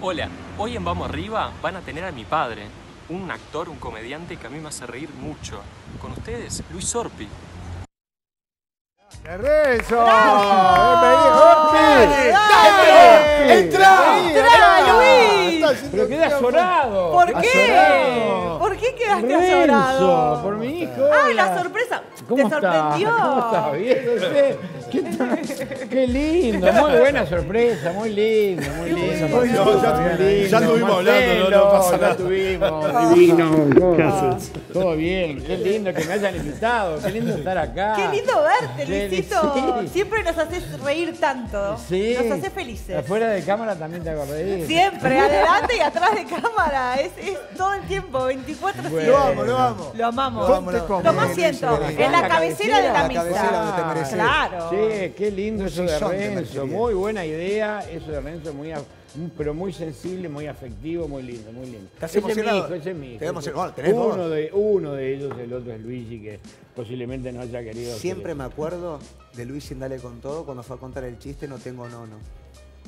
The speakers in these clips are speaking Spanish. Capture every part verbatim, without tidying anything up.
Hola, hoy en Vamos Arriba van a tener a mi padre, un actor, un comediante que a mí me hace reír mucho. Con ustedes, Luis Orpi. ¡Renzo! ¡Bienvenido, Orpi! ¡Entra! ¡Entra, Luis! Pero quedé azorado. ¿Por qué? ¿Por qué quedaste azorado? Por mi hijo. ¡Ah, la sorpresa! ¿Te sorprendió? ¿Cómo estás? Bien, no sé. ¿Qué, qué lindo, muy buena sorpresa, muy lindo, muy lindo. No, ya, ya estuvimos hablando, no, no pasa nada. Estuvimos, divino, ¿qué haces? Todo bien, qué lindo que me hayan invitado, qué lindo estar acá. Qué lindo verte, Luisito. Sí. Siempre nos haces reír tanto, sí. Nos haces felices. Afuera de cámara también te hago reír. Siempre, adelante y atrás de cámara, es, es todo el tiempo, veinticuatro horas. Bueno, lo amo, lo amo. Lo amamos. Lo, amamos. Lo, lo más siento, en la, la cabecera de la mesa. La cabecera donde te mereces. Claro. Sí. Qué lindo eso de Renzo, muy buena idea, eso de Renzo, muy, pero muy sensible, muy afectivo, muy lindo, muy lindo. Ese es mi hijo, ese es mi hijo. Uno de, uno de ellos, el otro es Luigi, que posiblemente no haya querido. Siempre que... me acuerdo de Luis sin darle con todo, cuando fue a contar el chiste, no tengo nono.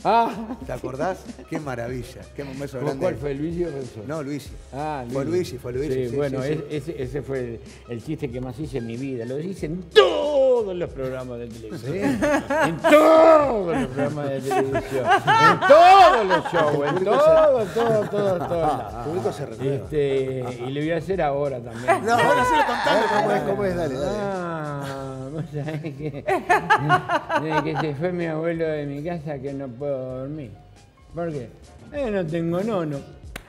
Ah. ¿Te acordás? Qué maravilla, qué momento grande. ¿Cuál fue, Luigi o Renzo? No, Luigi. Ah, Luigi. Fue Luigi, fue Luigi. Sí, sí, bueno, sí, sí. Ese, ese fue el, el chiste que más hice en mi vida. Lo hice en todos los programas de televisión. ¿Sí? En todos los programas de televisión. En todos los shows, en todo, se... todo, todo, todo, todo. Ah, el público se renueva. Este, ah, ah. Y lo voy a hacer ahora también. No, ahora sí lo contamos. ¿Cómo es? ¿Cómo es? Dale, dale. Ah. ¿Sabes qué? Desde que se fue mi abuelo de mi casa que no puedo dormir. ¿Por qué? Eh, no tengo nono.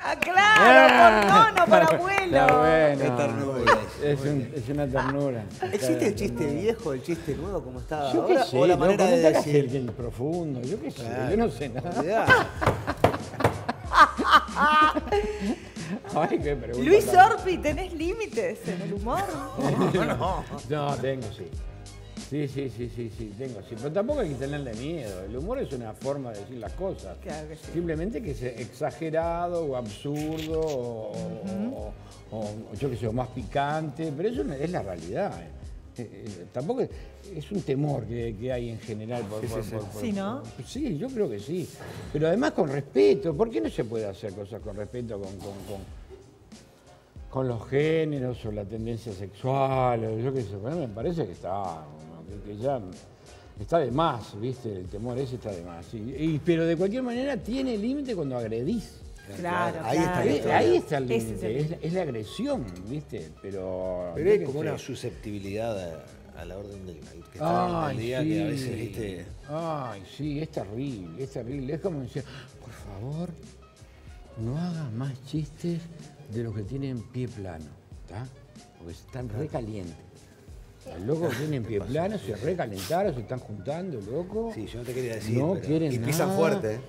¡Ah, claro! ¡Por nono, por abuelo! Está bueno. ¡Qué ternura! Es, un, es una ternura. ¿Existe el chiste viejo, el chiste nuevo, como estaba yo ahora? Sé, ¿o la manera de decir? El, el profundo, yo qué sé, claro, yo no sé nada. Ay, qué pregunta. Luis Orpi, ¿tenés límites en el humor? No, no, tengo, sí. Sí, sí, sí, sí, sí, tengo, sí. Pero tampoco hay que tenerle miedo. El humor es una forma de decir las cosas. Claro que sí. Simplemente que es exagerado o absurdo o, uh-huh, o, o yo qué sé, o más picante. Pero eso es la realidad. Tampoco es, es un temor que, que hay en general. Por, sí, por, sí, por, sí. Por, ¿sí, no? Por, sí, yo creo que sí. Pero además con respeto. ¿Por qué no se puede hacer cosas con respeto con... con, con con los géneros o la tendencia sexual, o yo qué sé? Bueno, me parece que está, que ya está de más, ¿viste? El temor ese está de más. Y, y, pero de cualquier manera tiene límite cuando agredís. Claro, ahí, claro, está, ahí está el límite, es, es la agresión, ¿viste? Pero, pero hay como una susceptibilidad a, a la orden del que está en el día, sí, que a veces, ¿viste? Ay, sí, es terrible, es terrible. Es como decir, por favor, no hagas más chistes de los que tienen pie plano, ¿está? Porque están recalientes. Los locos tienen pie plano, se recalentaron, se están juntando, loco. Sí, yo no te quería decir. No quieren nada. Y pisan fuerte, ¿eh?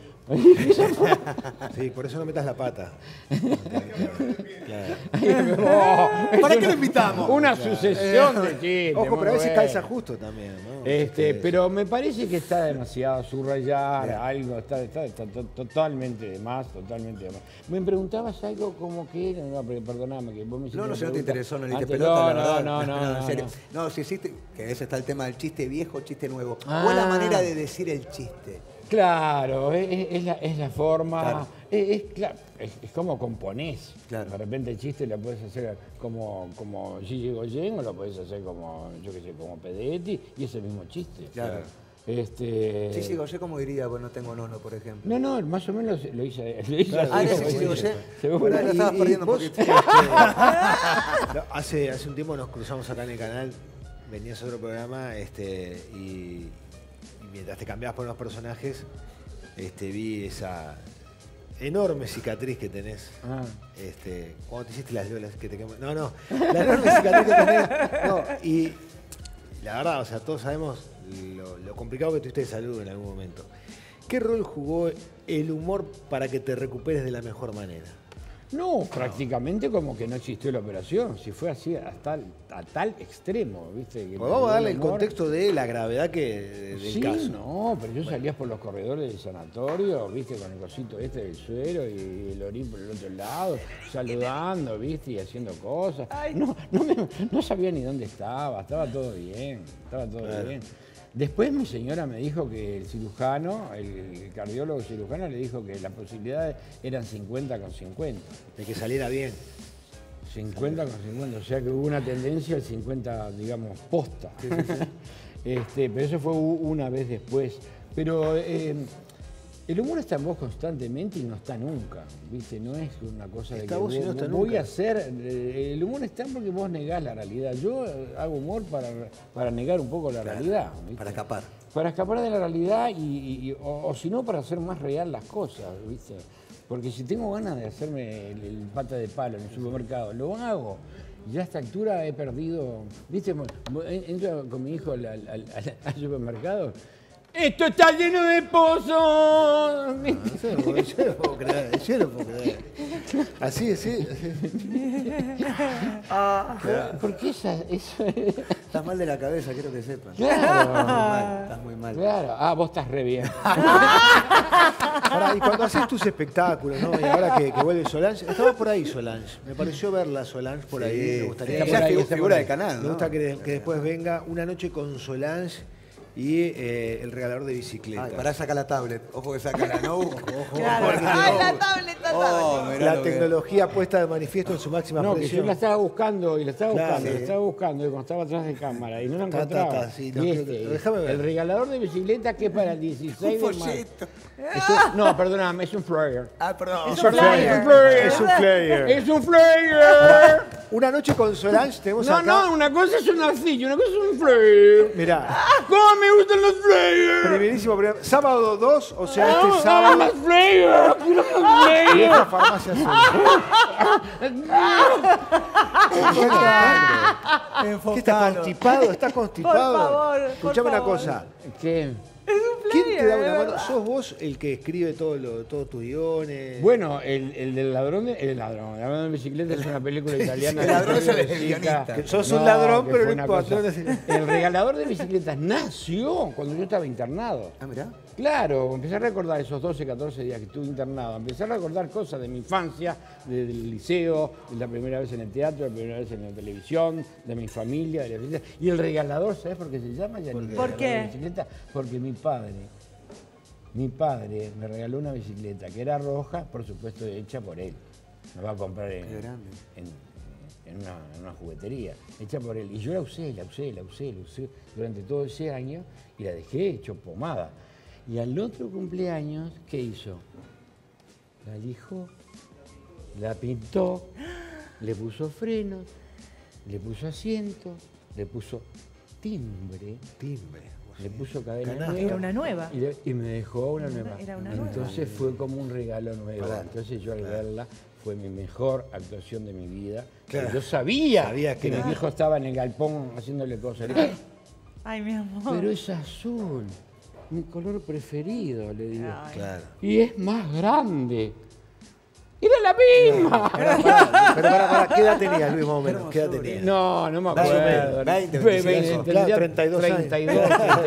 Sí, por eso no metas la pata. Claro. Claro. ¿Para qué lo invitamos? Una sucesión, claro, de chistes. Ojo, pero a veces calza justo también, ¿no? Este, pero me parece que está demasiado subrayar, claro, algo, está, está, está, está totalmente de más, totalmente de más. Me preguntabas algo como que era, no, perdóname, que vos me hiciste. No, no sé, no te interesó, no ni te pelota, no, la verdad. No, no, no, no, en serio. No, no, si existe, que ese está el tema del chiste viejo, chiste nuevo. Ah. O la manera de decir el chiste. Claro, es, es, la, es la forma, claro. Es, es, claro, es, es como componés. Claro. De repente el chiste lo puedes hacer como, como Gigi Goyen o lo puedes hacer como, yo qué sé, como Pedetti, y es el mismo chiste. Claro. Este... Gigi Goyen, ¿cómo diría? Bueno, no tengo nono, por ejemplo. No, no, más o menos lo hice. Lo hice, claro, así, ah, Gigi Goyen. Bueno, lo estabas perdiendo un poquito. hace, hace un tiempo nos cruzamos acá en el canal, venías a otro programa, este, y... mientras te cambiabas por unos personajes, este, vi esa enorme cicatriz que tenés. Ah. Este, cuando te hiciste las violas que te queman. No, no, la enorme cicatriz que tenés. No, y la verdad, o sea, todos sabemos lo, lo complicado que tuviste de salud en algún momento. ¿Qué rol jugó el humor para que te recuperes de la mejor manera? No, no, prácticamente como que no existió la operación, si fue así hasta a tal extremo, ¿viste? Que pues vamos a darle el contexto de la gravedad que, del sí, caso. No, pero yo bueno, salías por los corredores del sanatorio, ¿viste? Con el cosito este del suero y el orín por el otro lado, saludando, ¿viste? Y haciendo cosas. No, no, me, no sabía ni dónde estaba, estaba todo bien, estaba todo, claro, bien. Después mi señora me dijo que el cirujano, el cardiólogo cirujano, le dijo que las posibilidades eran cincuenta con cincuenta. De que saliera bien. cincuenta con cincuenta, o sea que hubo una tendencia al cincuenta, digamos, posta. Sí, sí, sí. Este, pero eso fue una vez después. Pero eh, el humor está en vos constantemente y no está nunca, ¿viste? No es una cosa de que vos, no está voy nunca. a hacer... El humor está porque vos negás la realidad. Yo hago humor para, para negar un poco la claro, realidad, ¿viste? Para escapar. Para escapar de la realidad y, y, y, o, o si no, para hacer más real las cosas, ¿viste? Porque si tengo ganas de hacerme el, el pata de palo en el supermercado, lo hago. Ya a esta altura he perdido... ¿Viste? Entro con mi hijo al, al, al, al supermercado. ¡Esto está lleno de pozos! No, yo, no puedo, yo no puedo creer, yo no puedo creer. Así, así. así. ¿Por qué esa, eso? Estás mal de la cabeza, quiero que sepas. Claro. Estás muy mal, estás muy mal. Claro. Ah, vos estás re bien. Ahora, y cuando haces tus espectáculos, ¿no? Y ahora que, que vuelve Solange, estaba por ahí Solange. Me pareció verla Solange por ahí. Sí, me gustaría sí, que es figura de canal, ¿no? Me gusta que, que después venga Una Noche con Solange y eh, El Regalador de Bicicletas. Ay, pará, saca la tablet. Ojo que saca la notebook. Ojo, claro. Ojo, ay, no. la tablet, la oh, tablet. La tecnología puesta de manifiesto en su máxima no, presión. No, yo la estaba buscando y la estaba claro, buscando, sí. la estaba buscando y cuando estaba atrás de cámara y no la encontraba. Ta, ta, ta, sí, no, este, no, déjame ver. El Regalador de Bicicletas, que es para el dieciséis de marzo. No, perdóname, es un flyer. Ah, perdón. Es un flyer. Es un flyer. Es un flyer. Una Noche con Solange tenemos no, acá. No, no, una cosa es una silla, una cosa es un flyer. Mirá. ¿Cómo me gustan los flyers? Primerísimo, primer... Sábado dos, o sea, no, este sábado... ¡No, los flyers! ¡Quiero los flyers! Vieja Farmacia Solís. ¿Qué está constipado? ¿Está constipado? Por favor, escuchame una cosa. ¿Qué? ¿Quién te da una mano? ¿Sos vos el que escribe todos todo tus guiones? Bueno, el, el del ladrón de, el ladrón, el ladrón de bicicleta es una película italiana. El ladrón es el guionista. Sos no, un ladrón, pero no importa. El Regalador de Bicicletas nació cuando yo estaba internado. Ah, mirá. Claro, empecé a recordar esos doce, catorce días que estuve internado. Empecé a recordar cosas de mi infancia, de, del liceo, de la primera vez en el teatro, de la primera vez en la televisión, de mi familia, de la bicicleta. Y El Regalador, ¿sabés por qué se llama? Ya ¿Por, ¿Por qué? Bicicleta, porque mi padre, mi padre me regaló una bicicleta que era roja, por supuesto hecha por él. Me va a comprar en, en, en, una, en una juguetería, hecha por él. Y yo la usé, la usé, la usé, la usé durante todo ese año y la dejé hecho pomada. Y al otro cumpleaños, ¿qué hizo? La lijó, la pintó, le puso frenos, le puso asiento, le puso timbre, timbre, le puso cadena nueva. Era una nueva. Y, le, y me dejó una nueva. Era una nueva. Entonces fue como un regalo nuevo. Claro. Entonces yo al verla, fue mi mejor actuación de mi vida. Claro. Yo sabía, sabía que, que mi viejo estaba en el galpón haciéndole cosas. Ay, ay, mi amor. Pero es azul. Mi color preferido, le digo. Claro. Y es más grande. ¡Era la misma! No, pero, para, pero para, para, ¿qué edad tenías, Luis, más o menos? ¿Qué edad tenías? No, no me acuerdo. veinte, veinticinco, claro, treinta y dos, treinta y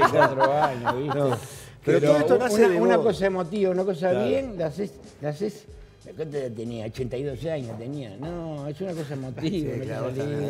cuatro años, ¿viste? No, pero, pero todo esto no hace una, una cosa emotiva, una cosa claro. bien, la haces... ¿Cuánto tenía? ochenta y dos años tenía. No, es una cosa emotiva.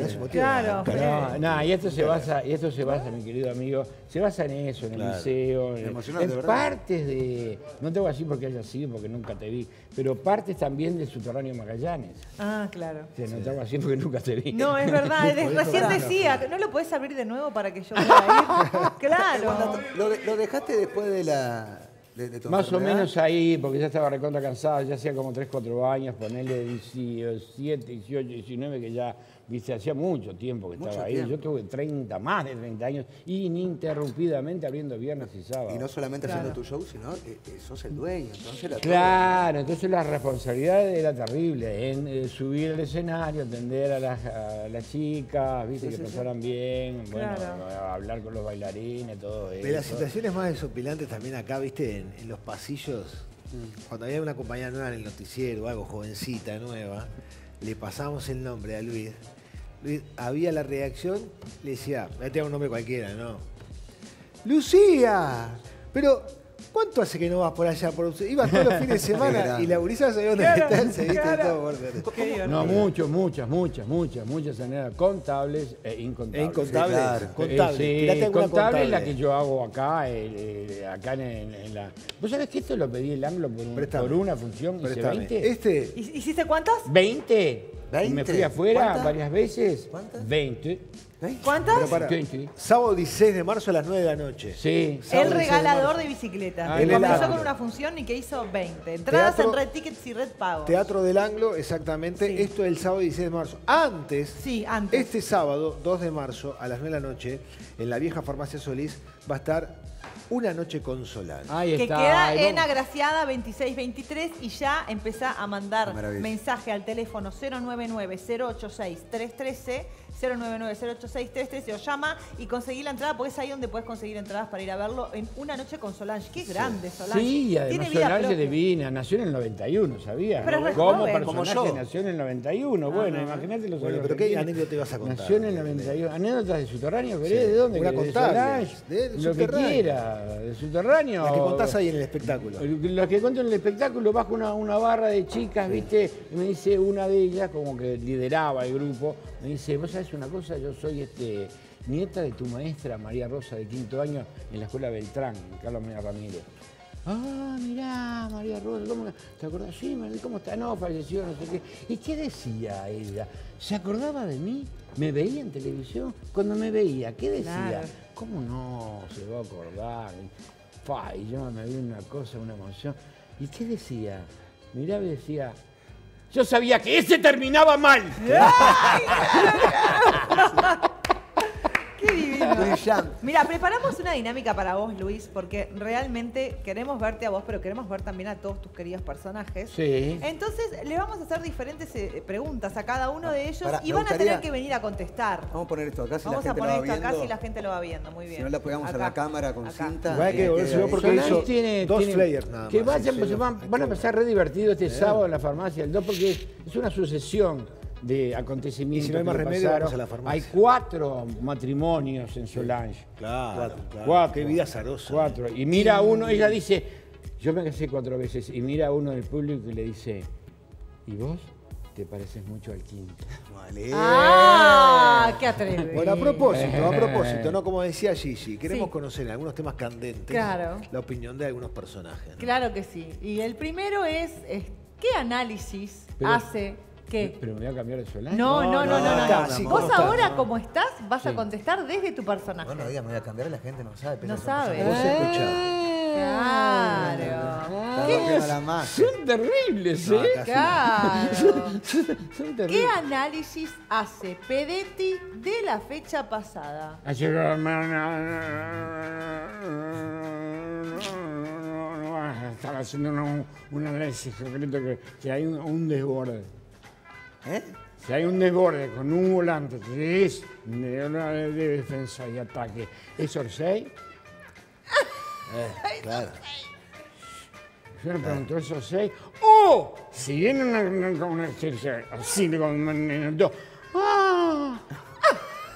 Sí, claro, no, claro. No, no, y esto se basa, y esto se basa, ¿verdad? Mi querido amigo, se basa en eso, en claro. el liceo, en, en partes de... No te voy a decir porque haya sido, porque nunca te vi, pero partes también del Subterráneo Magallanes. Ah, claro. Se sí. no te voy a decir porque nunca te vi. No, es verdad. Recién decía, ¿no lo podés abrir de nuevo para que yo pueda ir? Claro. ¿Lo, lo dejaste después de la... De, de más enfermedad? O menos ahí, porque ya estaba recontra cansado, ya hacía como tres, cuatro años, ponerle diecisiete, dieciocho, diecinueve, que ya, viste, hacía mucho tiempo que mucho estaba tiempo. ahí. Yo tuve treinta, más de treinta años, ininterrumpidamente abriendo viernes y sábado. Y no solamente claro. haciendo tu show, sino que, que sos el dueño. Entonces la claro, tuve... entonces la responsabilidad era terrible, en eh, subir al escenario, atender a las, a las chicas, viste, sí, que sí, pasaran sí. bien, bueno, claro. hablar con los bailarines, todo eso. Pero las situaciones más desopilantes también acá, viste, en, en los pasillos, cuando había una compañera nueva en el noticiero, algo jovencita, nueva, le pasamos el nombre a Luis. Luis había la reacción, le decía, me tenía un nombre cualquiera, ¿no? ¡Lucía! Pero... ¿Cuánto hace que no vas por allá? Por... Ibas todos los fines de semana y la gurisa sabía dónde están, se viste todo borde. No, muchos, muchas, muchas, muchas, muchas maneras contables e incontables. E incontables, sí, claro. Contables. Eh, sí, contable, contable es la que yo hago acá, eh, eh, acá en, en la... ¿Vos sabés que esto lo pedí el Anglo por, un, por una función? Hice veinte. ¿Este? ¿Hiciste cuántas? veinte. veinte. Y me fui afuera ¿Cuántas? varias veces. ¿Cuántas? veinte. ¿Cuántas? Para, sábado dieciséis de marzo a las nueve de la noche. Sí. Sábado el regalador de, de bicicletas. Ah, que comenzó con una función y que hizo veinte. Entradas Teatro, en Red Tickets y Red Pagos. Teatro del Anglo, exactamente. Sí. Esto es el sábado dieciséis de marzo. Antes, sí, antes, este sábado dos de marzo a las nueve de la noche, en la vieja farmacia Solís, va a estar Una Noche con Solange. Ahí está. Que queda en Agraciada veintiséis veintitrés y ya empezá a mandar mensaje al teléfono cero nueve nueve, cero ocho seis, tres uno tres, cero nueve nueve, cero ocho seis, tres uno tres, o llama y conseguí la entrada, porque es ahí donde puedes conseguir entradas para ir a verlo en Una Noche con Solange. Qué grande Solange. Sí, además Solange divina, nació en el noventa y uno, ¿sabías? Como personaje nació en el noventa y uno, bueno, imagínate lo que... Bueno, pero ¿qué anécdota ibas a contar? Nació en el noventa y uno, anécdotas de Subterráneo, pero ¿de dónde? Una contable, lo que quiera. De Subterráneo. Las que contás ahí en el espectáculo. Las que cuento en el espectáculo, bajo una, una barra de chicas, sí. ¿Viste? Y me dice una de ellas, como que lideraba el grupo, me dice, vos sabés una cosa, yo soy este, nieta de tu maestra María Rosa de quinto año en la escuela Beltrán, Carlos María Ramírez. Ah, mirá, María Rosa, ¿cómo la... ¿te acordás? Sí, ¿cómo está? No, falleció, no sé qué. ¿Y qué decía ella? ¿Se acordaba de mí? ¿Me veía en televisión? Cuando me veía, ¿qué decía? Claro. ¿Cómo no se va a acordar? Fá, y yo me vi una cosa, una emoción. ¿Y qué decía? Mirá, me decía... Yo sabía que ese terminaba mal. ¡Qué divino! Mira, preparamos una dinámica para vos, Luis, porque realmente queremos verte a vos, pero queremos ver también a todos tus queridos personajes. Sí. Entonces, les vamos a hacer diferentes eh, preguntas a cada uno de ellos para, y van gustaría... a tener que venir a contestar. Vamos a poner esto acá si vamos la gente lo va viendo. Vamos a poner esto acá si la gente lo va viendo, muy bien. Si no la pegamos acá, a la cámara con acá. cinta. Vaya que volver porque hizo tiene, dos tiene, players nada más. Que vayan, pues, van, van a pasar re divertido este eh. sábado en la farmacia, el dos, porque es una sucesión de acontecimientos. Y si no hay más remedio, vamos a la farmacia. Hay cuatro matrimonios en Solange. Sí, claro, cuatro, claro. Cuatro, qué vida azarosa. Cuatro. Y mira uno, ella dice, yo me casé cuatro veces, y mira uno del público y le dice, ¿y vos? Te pareces mucho al quinto. Vale. ¡Ah! ¡Qué atrevido! Bueno, a propósito, a propósito, ¿no? Como decía Gigi, queremos sí. conocer algunos temas candentes. Claro. La opinión de algunos personajes, ¿no? Claro que sí. Y el primero es, es ¿qué análisis Pero, hace... ¿Qué? Pero me voy a cambiar el Solange. No, no, no, no. no, no, no, no. Sí, vos no, ahora, no. como estás, vas sí. a contestar desde tu personaje. Bueno, diga, me voy a cambiar, la gente no sabe. No sabe. Vos eh, Claro. claro. ¿Qué es? Son terribles, ¿eh? No, claro. son, son terribles. ¿Qué análisis hace Pedetti de la fecha pasada? Estaba haciendo una, un análisis concreto que, que hay un, un desborde. ¿Eh? Si hay un desborde con un volante, que es de defensa y ataque, ¿es Orsay? eh, claro. Yo le pregunto, ¿es Orsay? ¡Oh! Si viene una, una, una así, con dos. ¡Ah!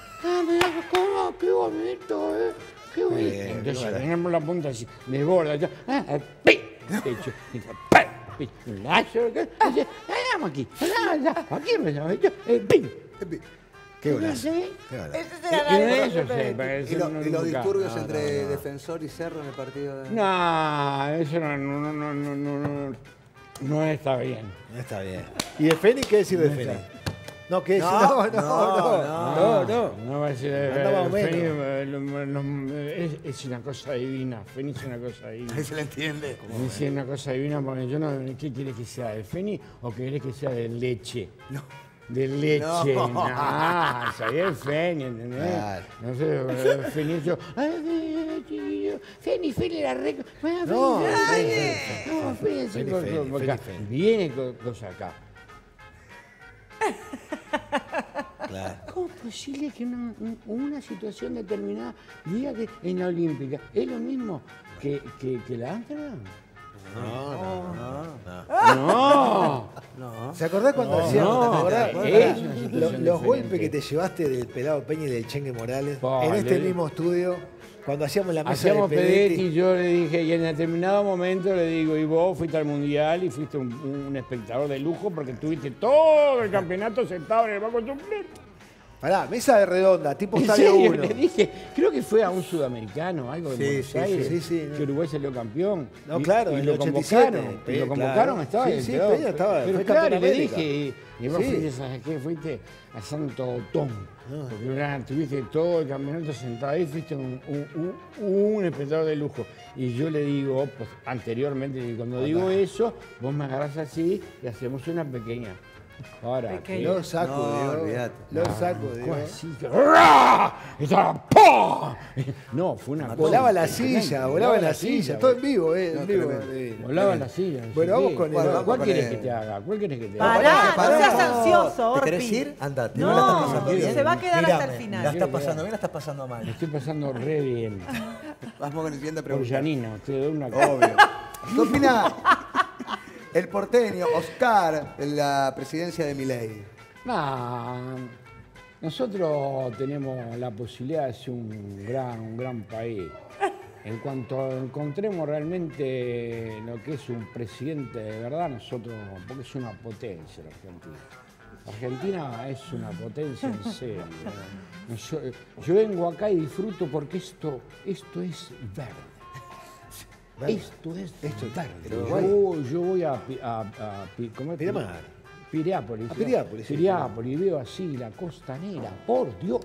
¡Ah! Mirá, ¿cómo? ¡Qué bonito, eh! ¡Qué bonito! Eh, Entonces tenemos la punta así, desborda. Yo, ¡ah! ¡Pi! Pecho. ¡Pi! Aquí, aquí, aquí, qué horas. ¿Y los disturbios entre Defensor y Cerro en el partido de...? No, eso no, no, no, no, no, no está bien. No está bien. ¿Y de Fénix? ¿Qué decir de Fénix? No, que no, no, no, no, no. No va a decir Fénix, es una cosa divina, Fénix es una cosa divina. Ahí se la entiende. Es una cosa divina porque yo no, ¿qué quieres que sea de Fénix o querés que sea de leche? No. De leche, no, no sabía el Feni, ¿entendés? Claro. No sé, Feni, yo, ay, chiquillo, Feni, Feni, la re... No, Feni, Feni, Feni, viene cosa acá. Claro. ¿Cómo es posible que una, una situación determinada diga que en la Olímpica es lo mismo que, que, que la Amsterdam? No, no, no. No. No. No. ¿Se acordás cuando no, hacíamos? No, ¿te acordás? ¿Eh? ¿Eh? Los, los golpes que te llevaste del pelado Peña y del Chengue Morales, vale, en este mismo estudio, cuando hacíamos la mesa hacíamos de Pedetti. Pedetti, yo le dije, y en determinado momento le digo, y vos fuiste al Mundial y fuiste un, un espectador de lujo porque tuviste todo el campeonato sentado en el banco completo. Pará, mesa de redonda, tipo estadio uno. Le dije, creo que fue a un sudamericano, algo de sí, Buenos sí, Aires, sí, sí, no. que Uruguay salió campeón. No, claro, y, y en lo el ochenta y siete, convocaron. Pe, y lo convocaron, estaba sí, sí, Peña estaba. Pero claro, le dije, y, y vos sí. fuiste, a, ¿qué? Fuiste a Santo Otón. No. Porque una, tuviste todo el campeonato sentado ahí, fuiste un, un, un, un espectador de lujo. Y yo le digo, pues anteriormente, cuando Andá. digo eso, vos me agarrás así y hacemos una pequeña. Ahora, lo saco, no, Dios, lo saco, Dios. No, fue una cosa. Volaba la silla, volaba la silla, todo en vivo, eh. No, en vivo, eh. Volaba la silla. Bueno, vamos con el. ¿Cuál, ¿cuál querés que te haga? ¿Cuál querés que te haga? Pará, pará, no seas ansioso, Orpi. ¿Te querés ir? Andate. No, no la estás pasando bien. Se va a quedar Mirame, hasta el final. ¿La estás pasando bien o la estás pasando mal? La estoy pasando re bien. Vamos con el siguiente pregunta. Janina, te doy una copia. ¿Qué opinás? El porteño, Oscar, en la presidencia de Milei. Nah, nosotros tenemos la posibilidad de ser un gran, un gran país. En cuanto encontremos realmente lo que es un presidente de verdad, nosotros, porque es una potencia la Argentina. Argentina es una potencia en serio. Yo, yo vengo acá y disfruto porque esto, esto es verde. Vale. Esto es esto tarde. Yo, yo voy a, a, a, a ¿cómo es? Piriápolis. Piriápolis. A Piriápolis, sí, Piriápolis, veo así la costanera, por Dios.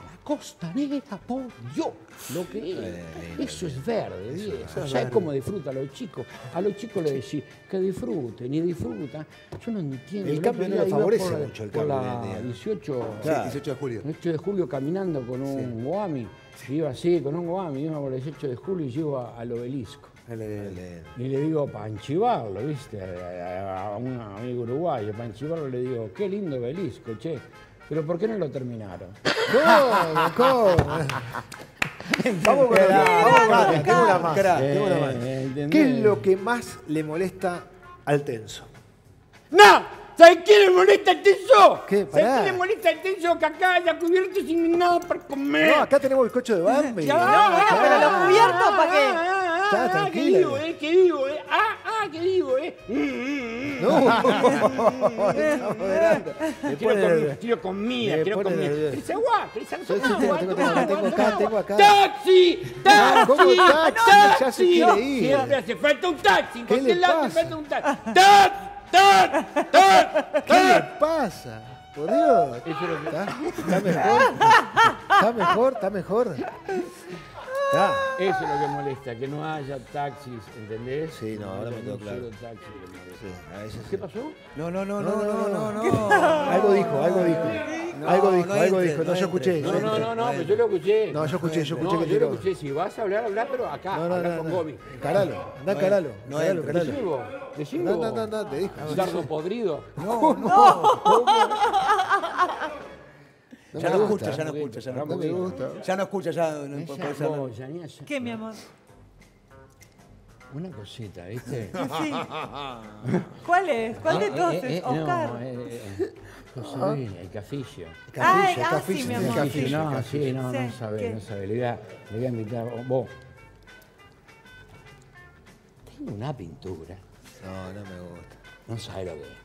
La costanera, por Dios. Lo que es. Eh, eso es verde, eso viejo. Es o sea, es como disfrutan los chicos. A los chicos les decís que disfruten y disfrutan. Yo no entiendo. El cambio no le favorece mucho el cambio. dieciocho, claro. dieciocho de julio. dieciocho de julio caminando con un Guami. Sí. Iba así, con un guami, iba por el dieciocho de julio y llego al obelisco. L L L. Y le digo, Panchi Varela, ¿viste? A un amigo uruguayo, Panchi Varela, le digo, qué lindo obelisco, che. Pero ¿por qué no lo terminaron? ¡Cómo, cómo! Vamos con la tengo una más. Tengo una más. ¿Qué es lo que más le molesta al Tenso? ¡No! ¿Sabes quién le molesta el Tenso? ¿Qué? ¿Sabes quién le molesta el Tenso? Que acá haya cubierto sin nada para comer. No, acá tenemos el coche de Bambi. Ya, ya, ya, pero los cubiertos, ¿para qué? Ah, ah, ¿qué digo, eh? ¿Qué digo, eh? Ah, ah, ¿qué digo, eh? No, no, quiero, quiero comida, quiero comida. ¿Querés agua? ¿Querés agua? Tengo acá, tengo acá. ¡Taxi! ¡Taxi! ¡Taxi! Siempre hace falta un taxi. ¿Qué le pasa? ¡Taxi! ¡Tat! ¡Tat! ¿Qué le pasa? Por Dios. ¿Está mejor? ¿Está mejor? ¿Está mejor? ¿Tá? Eso es lo que molesta, que no haya taxis, ¿entendés? Sí, no, ahora no me quedó claro. Taxi, sí, ¿qué sí. pasó? No, no, no, no, no, no, no. no. Algo dijo, algo dijo. No, algo dijo, no algo entre, dijo. No, no yo escuché. No, no, no, no, pero yo lo escuché. No, yo escuché, yo escuché. No, que yo lo tiró. escuché. Si vas a hablar, hablar, pero acá, no, no, habla no, con no. Gobi. Caralo, anda, no, caralo. No, caralo, caralo. Decimos, decimos. No, no, no, te dijo. Dardo podrido. No, no. No ya, no gusta, gusta, ya no escucha, ya no escucha, ya no escucha. Ya no escucha, ya no, no puede ser. No, ya, ya, ya. ¿Qué, mi amor? Una cosita, ¿viste? Sí. ¿Cuál es? ¿Cuál de todos? Eh, eh, Oscar. No, eh, eh, José, el cafillo. Ah, el cafillo, mi amor. El cafillo, no, sí, no, no sabe, no sabe. Le voy a, le voy a invitar. Vos. Tengo una pintura. No, no me gusta. No sabe lo que es.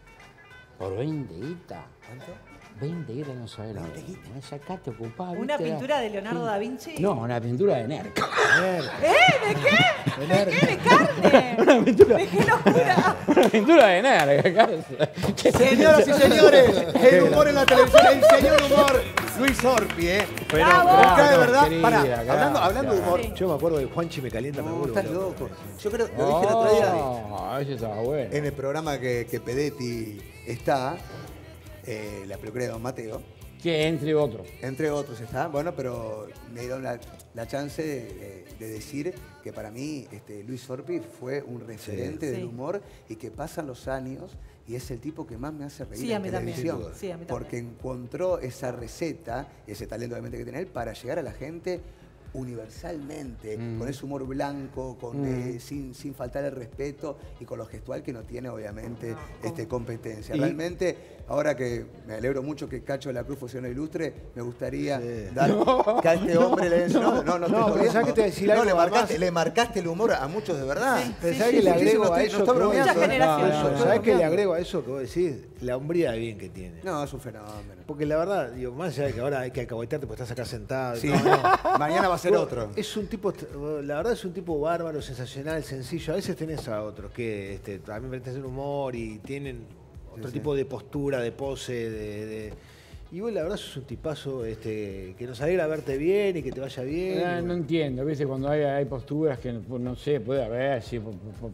Por veinte guitas. ¿Cuánto? veinte guitas no sabés lo que es. Acá te ocupás. ¿Una pintura de Leonardo da Vinci? No, una pintura de Nerd. ¿Eh? ¿De qué? ¿De, ¿De qué? ¿De carne? Una pintura. ¿De qué locura? Una pintura de Nerd. Señoras y señores, el humor en la televisión, el señor humor, Luis Orpi, ¿eh? Pero acá de verdad, pará, hablando, hablando de humor. Sí. Yo me acuerdo de Juanchi me calienta, no, me vuelvo. Estás loco. Yo creo, lo dije la otra día. No, eso estaba bueno. En el programa que, que Pedetti está. Eh, la película de Don Mateo. Que entre otros. Entre otros está, bueno, pero me dieron la, la chance de, de decir que para mí este, Luis Orpi fue un referente sí, del sí. humor y que pasan los años y es el tipo que más me hace reír sí, en televisión. Sí, a mí también. Porque encontró esa receta, ese talento obviamente que tiene él, para llegar a la gente universalmente, mm. con ese humor blanco, con, mm. eh, sin, sin faltar el respeto y con lo gestual que no tiene obviamente no, no. Este, competencia. ¿Y? Realmente, ahora que me alegro mucho que Cacho de la Cruz fuese un ilustre, me gustaría sí. dar no, que a este no, hombre le den... No, no, no, no, te no, que te decir no, algo le, marcaste, le marcaste el humor a muchos de verdad. Sí, pensá sí, que sí, le agrego sí, a eso... No está bromeando. ¿Sabés que le agrego a eso que vos decís? La hombría de bien que tiene. No, es un fenómeno. Porque la verdad, digo, más allá de que ahora hay que acabotearte porque estás acá sentado. Sí. No, no. Mañana va a ser bueno, otro. Es un tipo, la verdad es un tipo bárbaro, sensacional, sencillo. A veces tenés a otros que este, también pertenecen humor y tienen otro sí, tipo sí. de postura, de pose, de... de... Y vos la verdad sos un tipazo este, que nos alegra verte bien y que te vaya bien. No, no entiendo, a veces cuando hay, hay posturas que no sé, puede haber sí,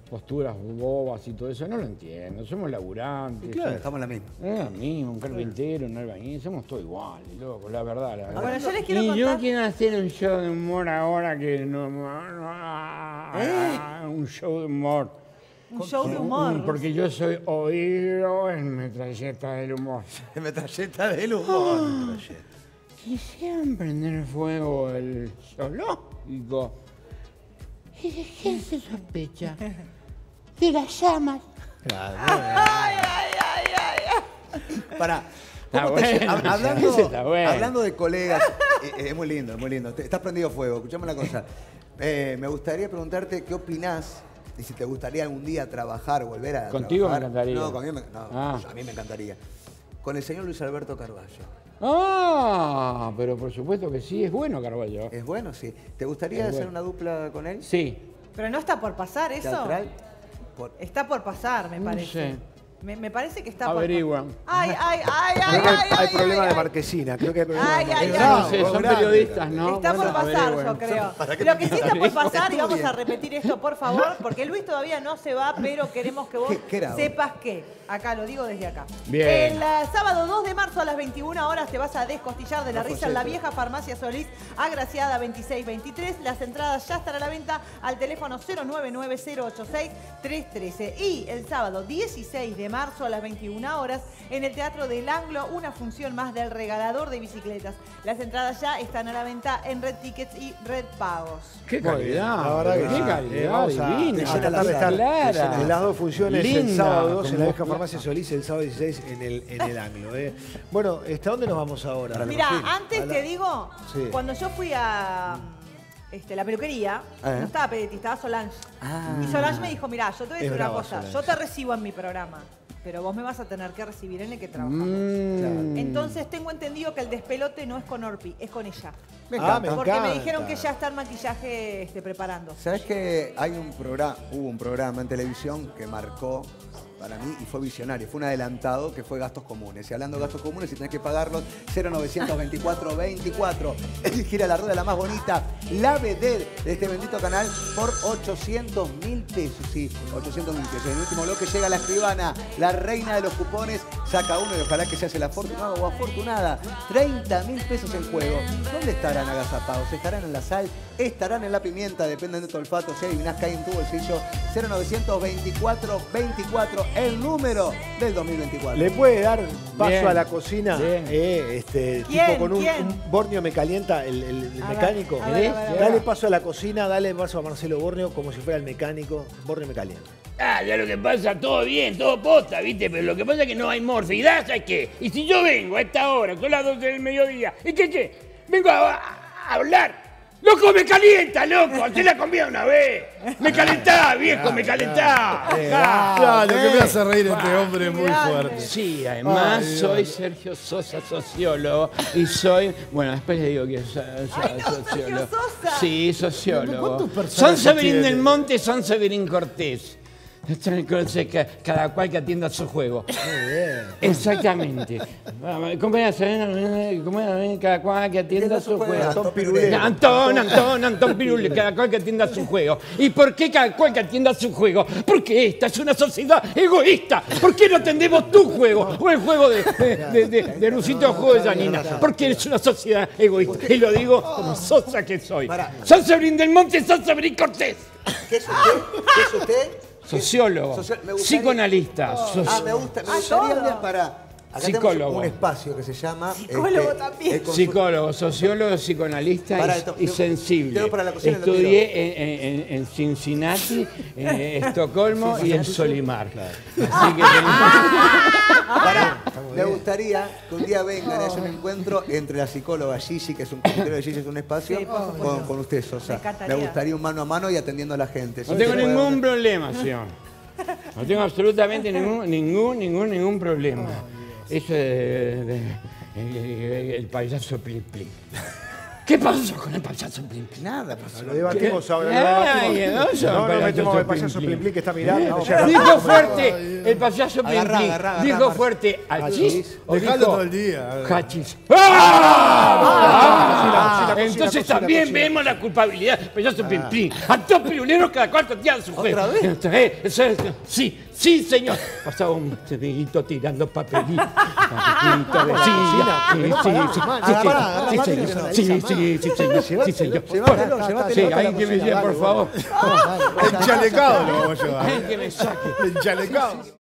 posturas bobas y todo eso, no lo entiendo. Somos laburantes. Y claro, somos, estamos la misma. Es la misma, un carpintero, un albañil, somos todos iguales, loco, la verdad. La verdad. Bueno, yo les quiero y contar... yo quiero hacer un show de humor ahora que no... ¿Eh? Un show de humor. Un show de humor. Porque yo soy oído en metralleta del humor. En metralleta del humor. Oh, quisieran prender fuego el zoológico. ¿Y de qué se sospecha? De las llamas. Claro. Ay, ay, ay, ay. Pará. Está bueno, hablando, está bueno. Hablando de colegas, es, es muy lindo, es muy lindo. Estás prendido fuego, escuchame una cosa. Eh, me gustaría preguntarte qué opinás. Y si te gustaría algún día trabajar, volver a ¿Contigo trabajar. Me encantaría. No, conmigo me, no ah. a mí me encantaría. Con el señor Luis Alberto Carballo. Ah, pero por supuesto que sí, es bueno Carballo. Es bueno, sí. ¿Te gustaría es hacer bueno. una dupla con él? Sí. Pero no está por pasar eso. ¿Teatral? Por... Está por pasar, me parece. No sé. Me, me parece que está Averigua. Por... Ay, ay, ay, ay, ay. Hay problema de marquesina, creo que hay problema ay, de marquesina. No, no sé, son periodistas, ¿no? Está bueno, por pasar, bueno. yo creo. Lo que sí está por pasar, y vamos a repetir esto, por favor, porque Luis todavía no se va, pero queremos que vos ¿Qué, qué sepas que, acá lo digo desde acá. Bien. El uh, sábado dos de marzo a las veintiuna horas te vas a descostillar de la no, risa en la vieja farmacia Solís, Agraciada veintiséis veintitrés. Las entradas ya están a la venta al teléfono cero nueve nueve cero ocho seis tres uno tres. Y el sábado dieciséis de marzo a las veintiuna horas en el Teatro del Anglo, una función más del regalador de bicicletas. Las entradas ya están a la venta en Red Tickets y Red Pagos. ¡Qué calidad! La verdad que ¡Qué calidad! divina. En las dos funciones, linda, el sábado dos en la vieja farmacia Solís, el sábado dieciséis en el, en el Anglo. Eh. Bueno, ¿hasta dónde nos vamos ahora? Mira, antes la... te digo, sí. cuando yo fui a... Este, la peluquería, ah, ¿eh? no estaba Pedetti, estaba Solange. Ah, y Solange me dijo, mirá, yo te voy a decir una cosa, Solange. yo te recibo en mi programa, pero vos me vas a tener que recibir en el que trabajamos. Mm. Claro. Entonces tengo entendido que el despelote no es con Orpi, es con ella. Me encanta, ah, me porque encanta. me dijeron que ya está el maquillaje este, preparando. ¿Sabés que hay un programa, hubo un programa en televisión que marcó para mí y fue visionario, fue un adelantado que fue gastos comunes? Y hablando de gastos comunes, si tenés que pagarlos, cero novecientos veinticuatro veinticuatro. Gira la rueda, la más bonita, la vedette de este bendito canal por ochocientos mil pesos. Sí, ochocientos mil pesos. En el último bloque llega la escribana, la reina de los cupones, saca uno y ojalá que se hace el afortunado o afortunada. treinta mil pesos en juego. ¿Dónde estarán agazapados? ¿Estarán en la sal? ¿Estarán en la pimienta? Dependen de tu olfato. Si adivinás, cae en tu bolsillo. cero novecientos veinticuatro veinticuatro. El número del dos mil veinticuatro. ¿Le puede dar paso bien, a la cocina? Eh, este, tipo con un, un Borneo me calienta, el, el mecánico. Ver, ver, ver, dale paso a la cocina, dale paso a Marcelo Borneo como si fuera el mecánico. Borneo me calienta. Ah, ya lo que pasa, todo bien, todo posta, ¿viste? Pero lo que pasa es que no hay morse. ¿Y das a qué? Y si yo vengo a esta hora, son las doce del mediodía, ¿y qué qué? Vengo a, a hablar. ¡Loco, me calienta, loco! ¡Te la comía una vez! ¡Me calentá, viejo, me calentá! Claro, que me hace reír este hombre muy fuerte. Sí, además soy Sergio Sosa, sociólogo, y soy... Bueno, después le digo que es sociólogo. Sí, sociólogo. San Severín del Monte, San Severín Cortés. Cada cual que atienda a su juego. Muy bien. Exactamente. Cada cual que atienda a su juego. Antón Pirulio. Antón, Antón, Antón Pirulio. Cada cual que atienda a su juego. ¿Y por qué cada cual que atienda a su juego? Porque esta es una sociedad egoísta. ¿Por qué no atendemos tu juego? O el juego de, de, de, de Lucito o juego de Janina. Porque es una sociedad egoísta. Y lo digo como Sosa que soy. San Severín del Monte, San Severín Cortés. ¿Qué es usted? ¿Qué es usted? Sociólogo, Soci... gustaría... psicoanalista. Oh. Soci... Ah, me gusta, me gustaría ah, para Acá psicólogo. Tenemos un espacio que se llama... Psicólogo este, también. Psicólogo, sociólogo, psicoanalista para, y, te, y sensible. Para la cocina, estudié en, en, en Cincinnati, en Estocolmo y en Solimar. Claro. Así que tenemos... Pará, me gustaría que un día vengan y haya un encuentro entre la psicóloga Gigi, que es un compañero de Gigi, es un espacio, sí, con, con, con usted, Sosa. Me, me gustaría un mano a mano y atendiendo a la gente. No tengo ningún problema, señor. No tengo absolutamente ningún, ningún, ningún, ningún problema. Eso es el payaso Plim Plim. ¿Qué pasó con el payaso Plim Plim? Nada pasó. Lo debatimos ahora. No, no metemos el payaso Plim Plim que está mirando. Dijo fuerte el payaso Plim Plim. Dijo fuerte hachís. Dejalo todo el día. Hachís. Entonces también vemos la culpabilidad del payaso Plim Plim. Antón Pirulio cada cuarto día de su juez. ¿Otra vez? Sí. Sí, señor. Pasaba un seguidito tirando papelito. Papelito de silla. Sí, sí, sí, sí, sí, sí, señor. Sí, señor. Sí, alguien que me lleve, por favor. El chalecado lo voy a llevar. El chalecado.